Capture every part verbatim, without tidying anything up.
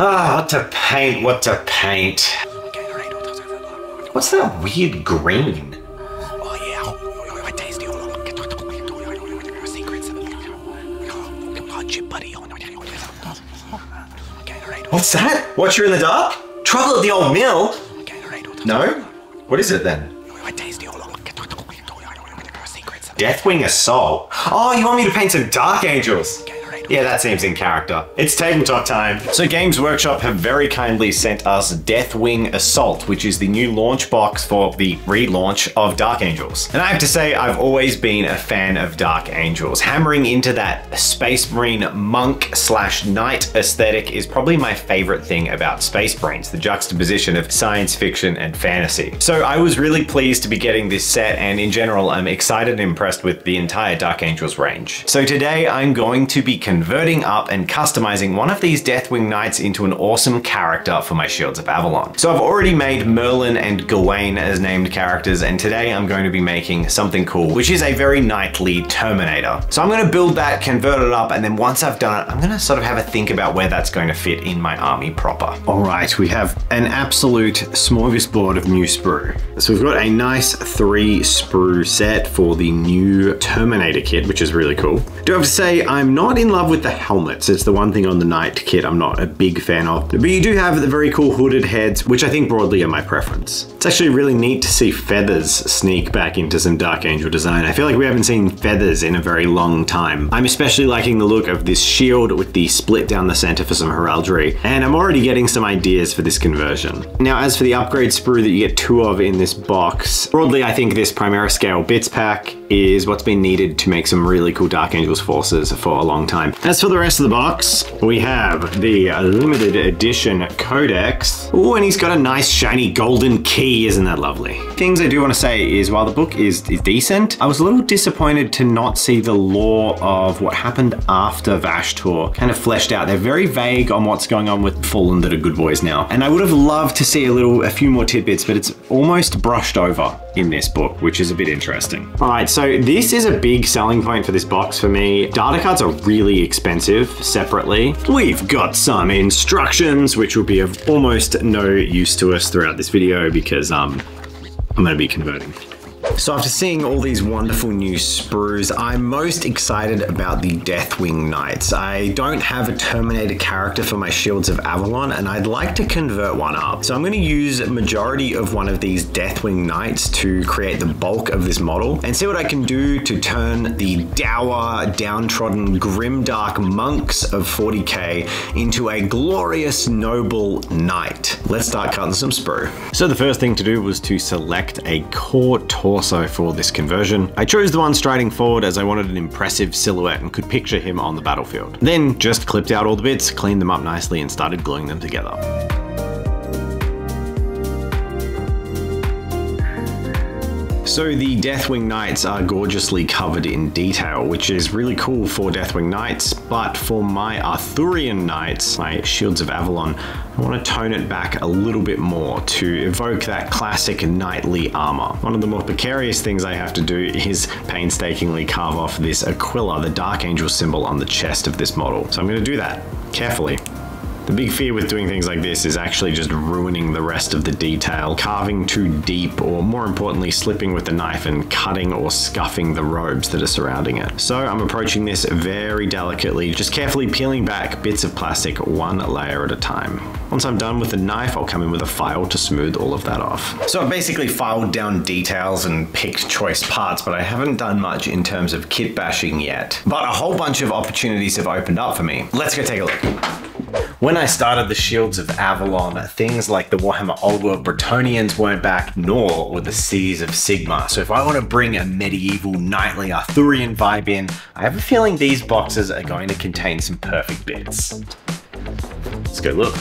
Ah, what to paint, what to paint. What's that weird green? What's that? Watcher in the Dark? Trouble at the Old Mill? No? What is it then? Deathwing Assault? Oh, you want me to paint some Dark Angels? Yeah, that seems in character. It's tabletop time. So Games Workshop have very kindly sent us Deathwing Assault, which is the new launch box for the relaunch of Dark Angels. And I have to say, I've always been a fan of Dark Angels. Hammering into that Space Marine monk slash knight aesthetic is probably my favorite thing about Space Marines, the juxtaposition of science fiction and fantasy. So I was really pleased to be getting this set, and in general, I'm excited and impressed with the entire Dark Angels range. So today I'm going to be converting up and customizing one of these Deathwing Knights into an awesome character for my Shields of Avalon. So I've already made Merlin and Gawain as named characters, and today I'm going to be making something cool, which is a very knightly Terminator. So I'm going to build that, convert it up, and then once I've done it, I'm going to sort of have a think about where that's going to fit in my army proper. All right, we have an absolute smorgasbord of new sprue. So we've got a nice three sprue set for the new Terminator kit, which is really cool. Do have to say, I'm not in love with the helmets. It's the one thing on the Knight kit I'm not a big fan of, but you do have the very cool hooded heads, which I think broadly are my preference. It's actually really neat to see feathers sneak back into some Dark Angel design. I feel like we haven't seen feathers in a very long time. I'm especially liking the look of this shield with the split down the center for some heraldry, and I'm already getting some ideas for this conversion. Now, as for the upgrade sprue that you get two of in this box, broadly I think this Primera Scale bits pack is what's been needed to make some really cool Dark Angels forces for a long time. As for the rest of the box, we have the limited edition codex. Oh, and he's got a nice shiny golden key. Isn't that lovely? Things I do want to say is while the book is, is decent, I was a little disappointed to not see the lore of what happened after Vashtor kind of fleshed out. They're very vague on what's going on with Fallen that are good boys now. And I would have loved to see a little, a few more tidbits, but it's almost brushed over in this book, which is a bit interesting. All right, so this is a big selling point for this box for me. Data cards are really expensive separately. We've got some instructions, which will be of almost no use to us throughout this video because um, I'm gonna be converting. So after seeing all these wonderful new sprues, I'm most excited about the Deathwing Knights. I don't have a Terminator character for my Shields of Avalon, and I'd like to convert one up. So I'm going to use a majority of one of these Deathwing Knights to create the bulk of this model and see what I can do to turn the dour, downtrodden, grimdark monks of forty K into a glorious, noble knight. Let's start cutting some sprue. So the first thing to do was to select a core torso for this conversion. I chose the one striding forward as I wanted an impressive silhouette and could picture him on the battlefield. Then just clipped out all the bits, cleaned them up nicely, and started gluing them together. So the Deathwing Knights are gorgeously covered in detail, which is really cool for Deathwing Knights, but for my Arthurian Knights, my Shields of Avalon, I want to tone it back a little bit more to evoke that classic knightly armor. One of the more precarious things I have to do is painstakingly carve off this Aquila, the Dark Angel symbol, on the chest of this model. So I'm going to do that carefully. The big fear with doing things like this is actually just ruining the rest of the detail, carving too deep, or more importantly, slipping with the knife and cutting or scuffing the robes that are surrounding it. So I'm approaching this very delicately, just carefully peeling back bits of plastic one layer at a time. Once I'm done with the knife, I'll come in with a file to smooth all of that off. So I basically filed down details and picked choice parts, but I haven't done much in terms of kit bashing yet. But a whole bunch of opportunities have opened up for me. Let's go take a look. When I started the Shields of Avalon, things like the Warhammer Old World Bretonnians weren't back, nor were the Cities of Sigmar. So if I want to bring a medieval, knightly, Arthurian vibe in, I have a feeling these boxes are going to contain some perfect bits. Let's go look.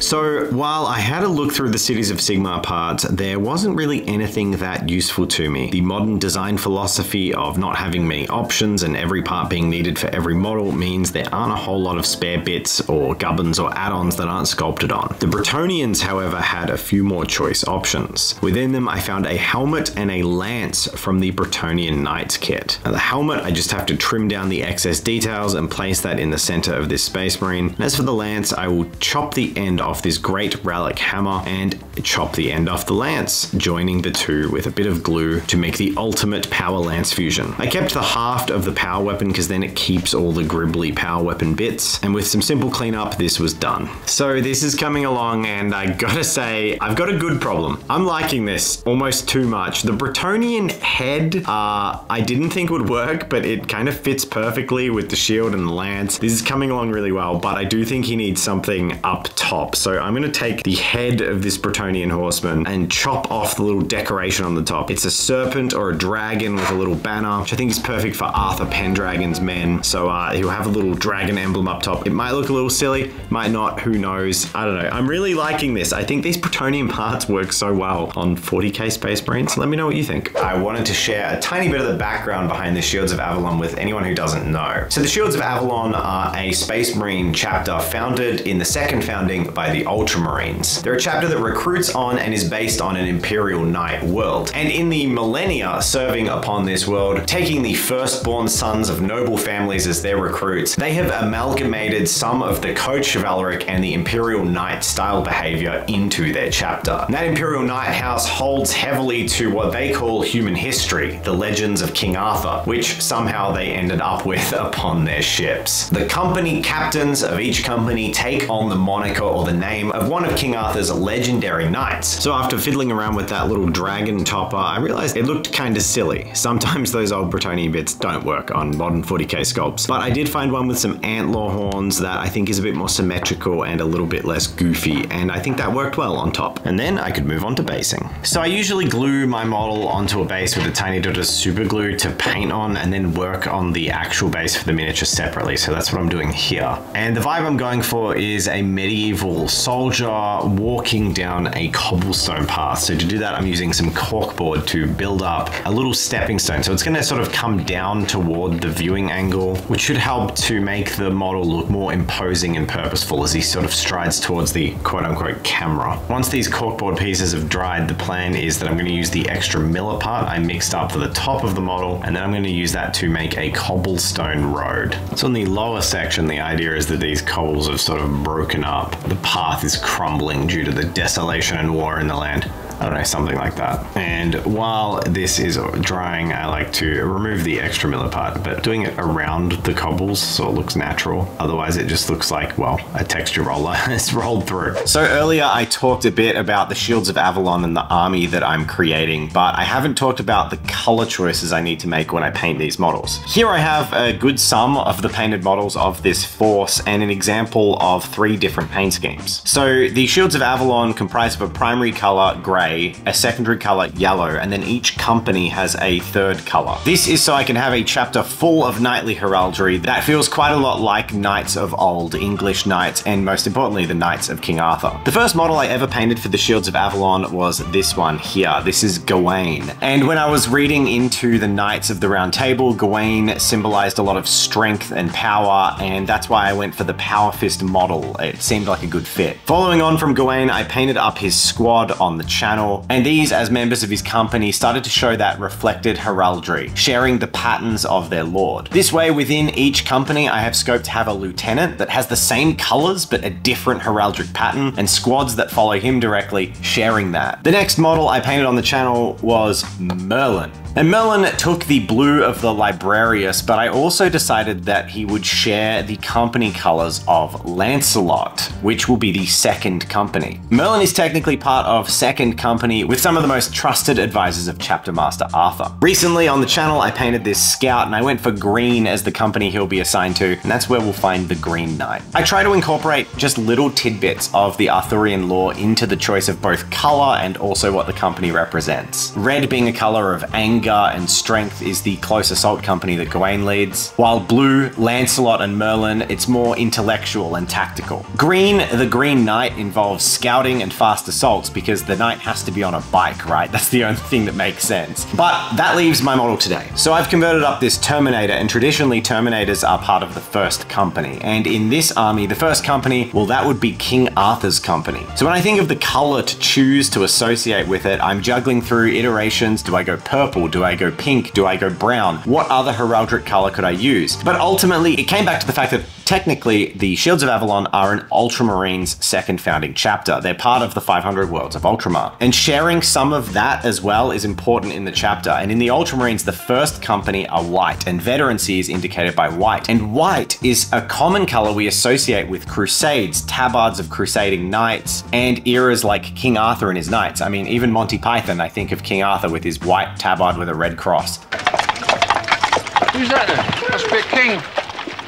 So while I had a look through the Cities of Sigmar parts, there wasn't really anything that useful to me. The modern design philosophy of not having many options and every part being needed for every model means there aren't a whole lot of spare bits or gubbins or add-ons that aren't sculpted on. The Bretonnians, however, had a few more choice options. Within them, I found a helmet and a lance from the Bretonnian Knights kit. Now the helmet, I just have to trim down the excess details and place that in the center of this Space Marine. And as for the lance, I will chop the end off this great relic hammer and chop the end off the lance, joining the two with a bit of glue to make the ultimate power lance fusion. I kept the haft of the power weapon because then it keeps all the gribbly power weapon bits, and with some simple cleanup, this was done. So this is coming along, and I gotta say, I've got a good problem. I'm liking this almost too much. The Bretonnian head, uh, I didn't think would work, but it kind of fits perfectly with the shield and the lance. This is coming along really well, but I do think he needs something up top. So I'm gonna take the head of this Bretonnian horseman and chop off the little decoration on the top. It's a serpent or a dragon with a little banner, which I think is perfect for Arthur Pendragon's men. So uh, he'll have a little dragon emblem up top. It might look a little silly, might not, who knows? I don't know. I'm really liking this. I think these Bretonnian parts work so well on forty K Space Marines. Let me know what you think. I wanted to share a tiny bit of the background behind the Shields of Avalon with anyone who doesn't know. So the Shields of Avalon are a Space Marine chapter founded in the second founding by the Ultramarines. They're a chapter that recruits on and is based on an Imperial Knight world, and in the millennia serving upon this world, taking the firstborn sons of noble families as their recruits, they have amalgamated some of the Code Chivalric and the Imperial Knight style behavior into their chapter. And that Imperial Knight house holds heavily to what they call human history, the legends of King Arthur, which somehow they ended up with upon their ships. The company captains of each company take on the moniker or the name of one of King Arthur's legendary knights. So after fiddling around with that little dragon topper, I realized it looked kind of silly. Sometimes those old Bretonnian bits don't work on modern forty K sculpts, but I did find one with some antler horns that I think is a bit more symmetrical and a little bit less goofy, and I think that worked well on top. And then I could move on to basing. So I usually glue my model onto a base with a tiny dot of super glue to paint on and then work on the actual base for the miniature separately. So that's what I'm doing here. And the vibe I'm going for is a medieval soldier walking down a cobblestone path. So to do that, I'm using some corkboard to build up a little stepping stone. So it's going to sort of come down toward the viewing angle, which should help to make the model look more imposing and purposeful as he sort of strides towards the quote unquote camera. Once these corkboard pieces have dried, the plan is that I'm going to use the extra miller part I mixed up for the top of the model, and then I'm going to use that to make a cobblestone road. So in the lower section, the idea is that these cobbles have sort of broken up. The path is crumbling due to the desolation and war in the land. I don't know, something like that. And while this is drying, I like to remove the extra miller part, but doing it around the cobbles so it looks natural. Otherwise it just looks like, well, a texture roller has rolled through. So earlier I talked a bit about the Shields of Avalon and the army that I'm creating, but I haven't talked about the color choices I need to make when I paint these models. Here I have a good sum of the painted models of this force and an example of three different paint schemes. So the Shields of Avalon comprise of a primary color, gray, a secondary color, yellow, and then each company has a third color. This is so I can have a chapter full of knightly heraldry that feels quite a lot like knights of old, English knights, and most importantly, the knights of King Arthur. The first model I ever painted for the Shields of Avalon was this one here. This is Gawain. And when I was reading into the Knights of the Round Table, Gawain symbolized a lot of strength and power, and that's why I went for the Power Fist model. It seemed like a good fit. Following on from Gawain, I painted up his squad on the channel. And these, as members of his company, started to show that reflected heraldry, sharing the patterns of their lord. This way, within each company, I have scope to have a lieutenant that has the same colors but a different heraldic pattern, and squads that follow him directly sharing that. The next model I painted on the channel was Merlin. And Merlin took the blue of the Librarius, but I also decided that he would share the company colors of Lancelot, which will be the second company. Merlin is technically part of second company with some of the most trusted advisors of Chapter Master Arthur. Recently on the channel, I painted this scout and I went for green as the company he'll be assigned to, and that's where we'll find the Green Knight. I try to incorporate just little tidbits of the Arthurian lore into the choice of both color and also what the company represents. Red being a color of anger, Vigor and Strength is the close assault company that Gawain leads, while blue, Lancelot and Merlin, it's more intellectual and tactical. Green, the Green Knight, involves scouting and fast assaults because the knight has to be on a bike, right? That's the only thing that makes sense. But that leaves my model today. So I've converted up this Terminator, and traditionally Terminators are part of the first company. And in this army, the first company, well, that would be King Arthur's company. So when I think of the color to choose to associate with it, I'm juggling through iterations. Do I go purple? Do I go pink? Do I go brown? What other heraldic color could I use? But ultimately, it came back to the fact that technically, the Shields of Avalon are an Ultramarines second founding chapter. They're part of the five hundred Worlds of Ultramar. And sharing some of that as well is important in the chapter. And in the Ultramarines, the first company are white, and veterancy is indicated by white. And white is a common color we associate with crusades, tabards of crusading knights, and eras like King Arthur and his knights. I mean, even Monty Python, I think of King Arthur with his white tabard with a red cross. Who's that then? Must be a king.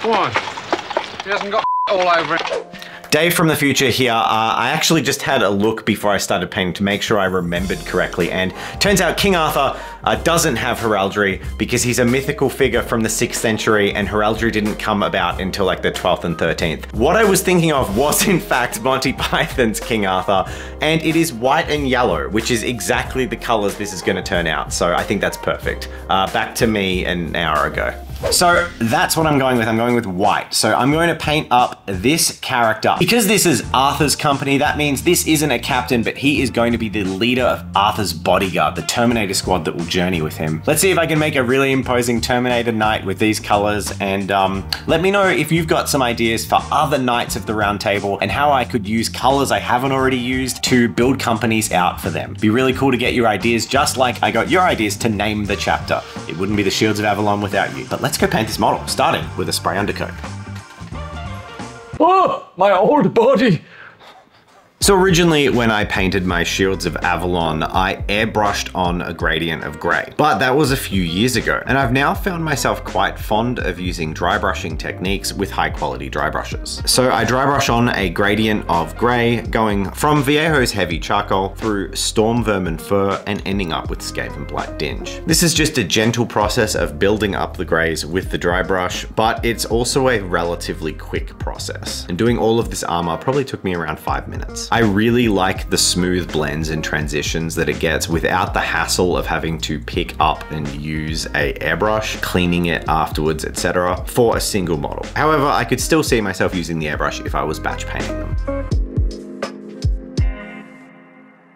Come on. He hasn't got all over it. Dave from the future here. Uh, I actually just had a look before I started painting to make sure I remembered correctly, and turns out King Arthur uh, doesn't have heraldry because he's a mythical figure from the sixth century, and heraldry didn't come about until like the twelfth and thirteenth. What I was thinking of was in fact Monty Python's King Arthur, and it is white and yellow, which is exactly the colors this is going to turn out. So I think that's perfect. Uh, back to me an hour ago. So that's what I'm going with. I'm going with white. So I'm going to paint up this character. Because this is Arthur's company, that means this isn't a captain, but he is going to be the leader of Arthur's bodyguard, the Terminator squad that will journey with him. Let's see if I can make a really imposing Terminator knight with these colors, and um, let me know if you've got some ideas for other knights of the round table and how I could use colors I haven't already used to build companies out for them. It'd be really cool to get your ideas, just like I got your ideas to name the chapter. It wouldn't be the Shields of Avalon without you, but let's Let's go paint this model, starting with a spray undercoat. Oh, my old body! So originally, when I painted my Shields of Avalon, I airbrushed on a gradient of grey, but that was a few years ago, and I've now found myself quite fond of using dry brushing techniques with high quality dry brushes. So I dry brush on a gradient of grey, going from Vallejo's heavy charcoal through storm vermin fur and ending up with Skavenblight Dinge. This is just a gentle process of building up the greys with the dry brush, but it's also a relatively quick process. And doing all of this armour probably took me around five minutes. I really like the smooth blends and transitions that it gets without the hassle of having to pick up and use a airbrush, cleaning it afterwards, et cetera for a single model. However, I could still see myself using the airbrush if I was batch painting them.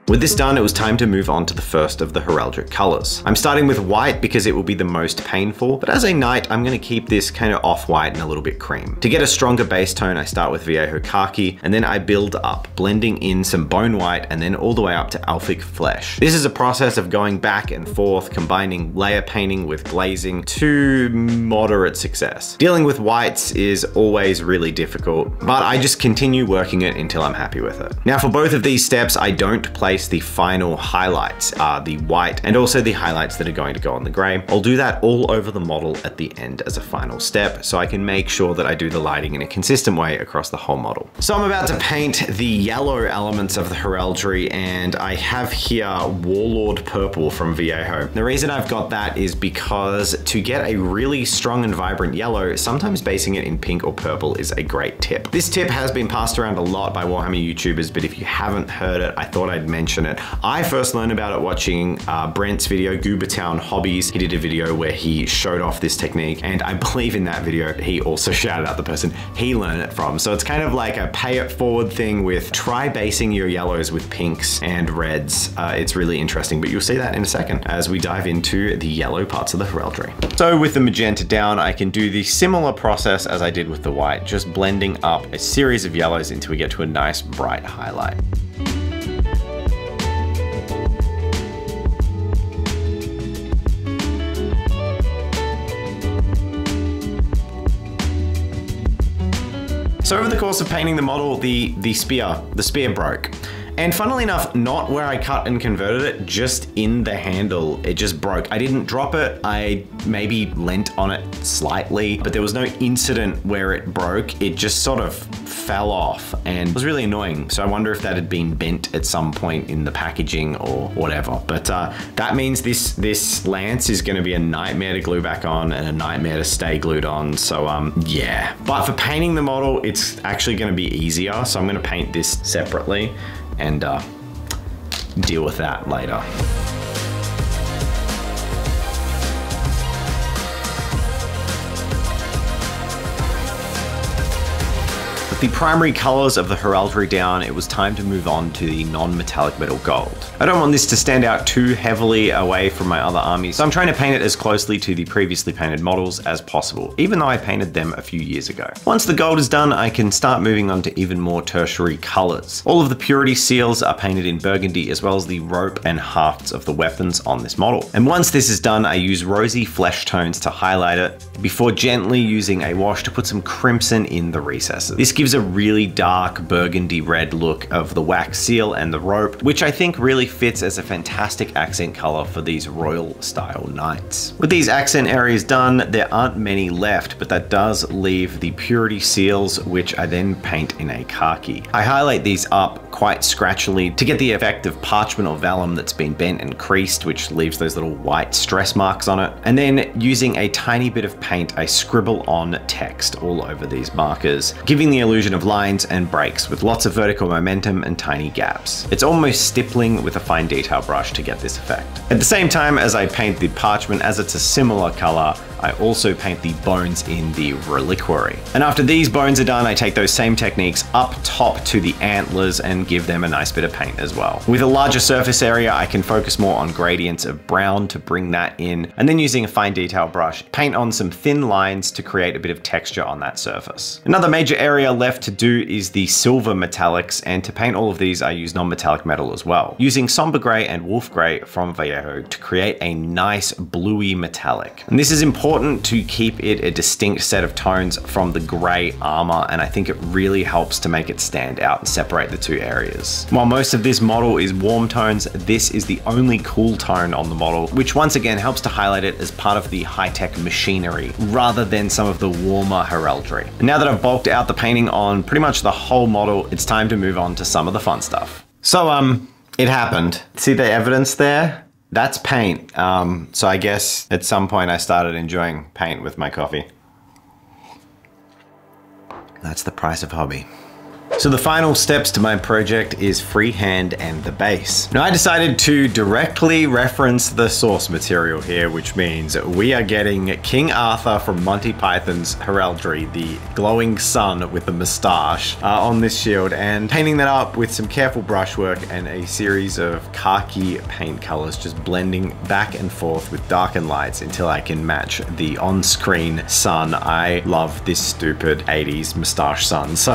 With this done, it was time to move on to the first of the heraldic colors. I'm starting with white because it will be the most painful, but as a knight, I'm gonna keep this kind of off-white and a little bit cream. To get a stronger base tone, I start with Vallejo khaki, and then I build up, blending in some bone white, and then all the way up to Alphic Flesh. This is a process of going back and forth, combining layer painting with glazing to moderate success. Dealing with whites is always really difficult, but I just continue working it until I'm happy with it. Now for both of these steps, I don't place the final highlights, are the white and also the highlights that are going to go on the gray. I'll do that all over the model at the end as a final step, so I can make sure that I do the lighting in a consistent way across the whole model. So I'm about to paint the yellow elements of the heraldry, and I have here Warlord Purple from Vallejo. The reason I've got that is because to get a really strong and vibrant yellow, sometimes basing it in pink or purple is a great tip. This tip has been passed around a lot by Warhammer YouTubers, but if you haven't heard it, I thought I'd mention it. I first learned about it watching uh, Brent's video, Goobertown Hobbies. He did a video where he showed off this technique, and I believe in that video, he also shouted out the person he learned it from. So it's kind of like a pay it forward thing with try basing your yellows with pinks and reds. Uh, it's really interesting, but you'll see that in a second as we dive into the yellow parts of the heraldry. So with the magenta down, I can do the similar process as I did with the white, just blending up a series of yellows until we get to a nice bright highlight. So over the course of painting the model, the, the spear, the spear broke. And funnily enough, not where I cut and converted it, just in the handle, it just broke. I didn't drop it, I maybe leant on it slightly, but there was no incident where it broke. It just sort of fell off and was really annoying. So I wonder if that had been bent at some point in the packaging or whatever. But uh, that means this this lance is going to be a nightmare to glue back on and a nightmare to stay glued on. So um, yeah. But for painting the model, it's actually going to be easier. So I'm going to paint this separately and uh, deal with that later. The primary colors of the heraldry down, it was time to move on to the non-metallic metal gold. I don't want this to stand out too heavily away from my other armies, so I'm trying to paint it as closely to the previously painted models as possible, even though I painted them a few years ago. Once the gold is done, I can start moving on to even more tertiary colors. All of the purity seals are painted in burgundy, as well as the rope and hafts of the weapons on this model. And once this is done, I use rosy flesh tones to highlight it, before gently using a wash to put some crimson in the recesses. This gives a really dark burgundy red look of the wax seal and the rope, which I think really fits as a fantastic accent color for these royal style knights. With these accent areas done, there aren't many left, but that does leave the purity seals, which I then paint in a khaki. I highlight these up quite scratchily to get the effect of parchment or vellum that's been bent and creased, which leaves those little white stress marks on it. And then using a tiny bit of paint, I scribble on text all over these markers, giving the illusion of lines and breaks with lots of vertical momentum and tiny gaps. It's almost stippling with a fine detail brush to get this effect. At the same time as I paint the parchment, as it's a similar color, I also paint the bones in the reliquary. And after these bones are done, I take those same techniques up top to the antlers and give them a nice bit of paint as well. With a larger surface area, I can focus more on gradients of brown to bring that in, and then using a fine detail brush, paint on some thin lines to create a bit of texture on that surface. Another major area left to do is the silver metallics, and to paint all of these, I use non-metallic metal as well, using somber gray and wolf gray from Vallejo to create a nice bluey metallic. And this is important Important to keep it a distinct set of tones from the grey armour, and I think it really helps to make it stand out and separate the two areas. While most of this model is warm tones, this is the only cool tone on the model, which once again helps to highlight it as part of the high-tech machinery rather than some of the warmer heraldry. And now that I've bulked out the painting on pretty much the whole model, it's time to move on to some of the fun stuff. So um, it happened. See the evidence there? That's paint, um, so I guess at some point I started enjoying paint with my coffee. That's the price of hobby. So the final steps to my project is freehand and the base. Now I decided to directly reference the source material here, which means we are getting King Arthur from Monty Python's heraldry, the glowing sun with the moustache uh, on this shield, and painting that up with some careful brushwork and a series of khaki paint colors, just blending back and forth with dark and lights until I can match the on-screen sun. I love this stupid eighties moustache sun, so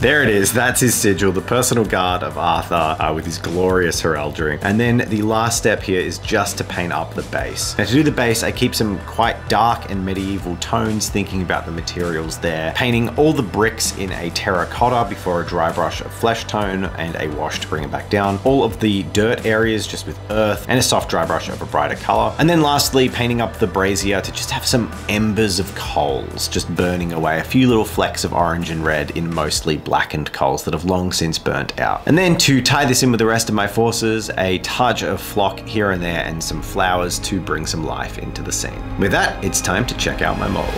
there it is. That's his sigil, the personal guard of Arthur uh, with his glorious heraldry. And then the last step here is just to paint up the base. Now to do the base, I keep some quite dark and medieval tones, thinking about the materials there, painting all the bricks in a terracotta before a dry brush of flesh tone and a wash to bring it back down. All of the dirt areas just with earth and a soft dry brush of a brighter color. And then lastly, painting up the brazier to just have some embers of coals just burning away, a few little flecks of orange and red in mostly blackened coals that have long since burnt out. And then to tie this in with the rest of my forces, a touch of flock here and there and some flowers to bring some life into the scene. With that, it's time to check out my model.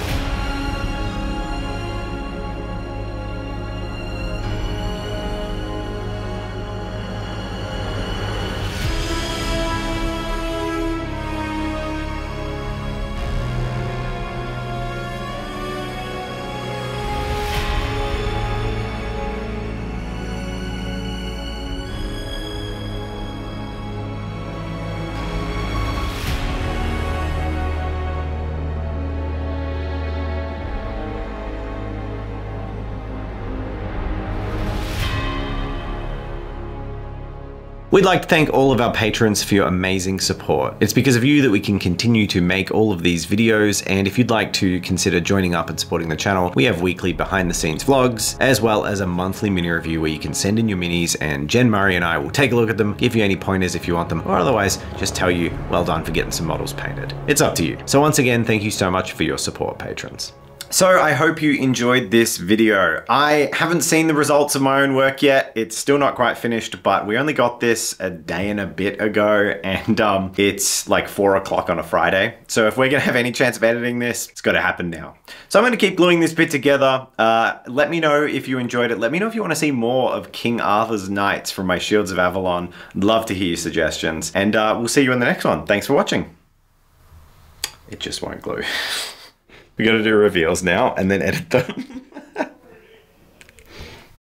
We'd like to thank all of our patrons for your amazing support. It's because of you that we can continue to make all of these videos, and if you'd like to consider joining up and supporting the channel, we have weekly behind the scenes vlogs, as well as a monthly mini review where you can send in your minis and Jen, Murray and I will take a look at them, give you any pointers if you want them, or otherwise just tell you well done for getting some models painted. It's up to you. So once again, thank you so much for your support, patrons. So I hope you enjoyed this video. I haven't seen the results of my own work yet. It's still not quite finished, but we only got this a day and a bit ago, and um, it's like four o'clock on a Friday. So if we're gonna have any chance of editing this, it's gotta happen now. So I'm gonna keep gluing this bit together. Uh, let me know if you enjoyed it. Let me know if you wanna see more of King Arthur's Knights from my Shields of Avalon. Love to hear your suggestions. And uh, we'll see you in the next one. Thanks for watching. It just won't glue. We gotta do reveals now and then edit them.